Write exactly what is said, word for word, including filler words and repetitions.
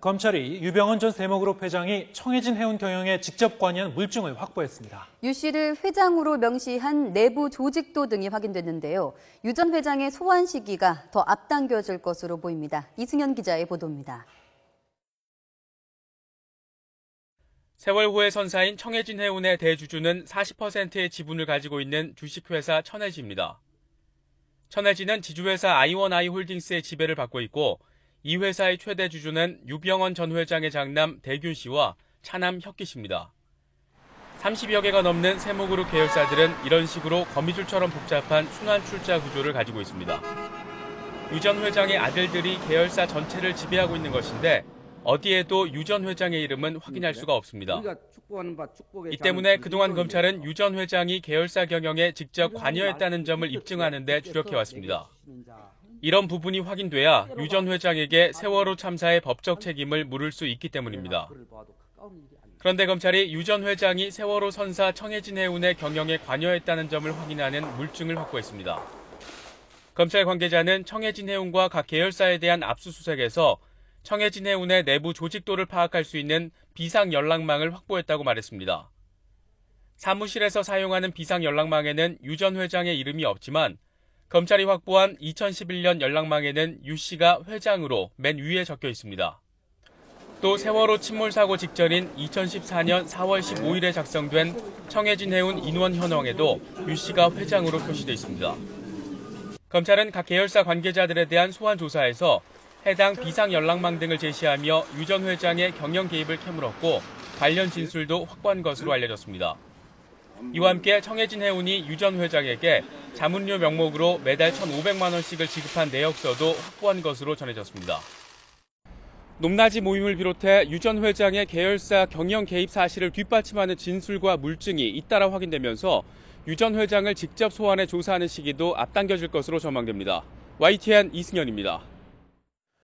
검찰이 유병언 전 세모그룹 회장이 청해진 해운 경영에 직접 관여한 물증을 확보했습니다. 유 씨를 회장으로 명시한 내부 조직도 등이 확인됐는데요. 유 전 회장의 소환 시기가 더 앞당겨질 것으로 보입니다. 이승현 기자의 보도입니다. 세월호의 선사인 청해진 해운의 대주주는 사십 퍼센트의 지분을 가지고 있는 주식회사 천해진입니다. 천해진은 지주회사 아이원아이 홀딩스의 지배를 받고 있고 이 회사의 최대 주주는 유병언 전 회장의 장남 대균 씨와 차남 혁기 씨입니다. 삼십여 개가 넘는 세모그룹 계열사들은 이런 식으로 거미줄처럼 복잡한 순환출자 구조를 가지고 있습니다. 유 전 회장의 아들들이 계열사 전체를 지배하고 있는 것인데 어디에도 유 전 회장의 이름은 확인할 수가 없습니다. 이 때문에 그동안 검찰은 유 전 회장이 계열사 경영에 직접 관여했다는 점을 입증하는 데 주력해왔습니다. 이런 부분이 확인돼야 유 전 회장에게 세월호 참사의 법적 책임을 물을 수 있기 때문입니다. 그런데 검찰이 유 전 회장이 세월호 선사 청해진 해운의 경영에 관여했다는 점을 확인하는 물증을 확보했습니다. 검찰 관계자는 청해진 해운과 각 계열사에 대한 압수수색에서 청해진 해운의 내부 조직도를 파악할 수 있는 비상연락망을 확보했다고 말했습니다. 사무실에서 사용하는 비상연락망에는 유 전 회장의 이름이 없지만 검찰이 확보한 이천십일 년 연락망에는 유 씨가 회장으로 맨 위에 적혀 있습니다. 또 세월호 침몰 사고 직전인 이천십사 년 사월 십오 일에 작성된 청해진 해운 인원 현황에도 유 씨가 회장으로 표시돼 있습니다. 검찰은 각 계열사 관계자들에 대한 소환 조사에서 해당 비상연락망 등을 제시하며 유 전 회장의 경영 개입을 캐물었고 관련 진술도 확보한 것으로 알려졌습니다. 이와 함께 청해진 해운이 유 전 회장에게 자문료 명목으로 매달 천오백만 원씩을 지급한 내역서도 확보한 것으로 전해졌습니다. 높낮이 모임을 비롯해 유 전 회장의 계열사 경영 개입 사실을 뒷받침하는 진술과 물증이 잇따라 확인되면서 유 전 회장을 직접 소환해 조사하는 시기도 앞당겨질 것으로 전망됩니다. 와이티엔 이승현입니다.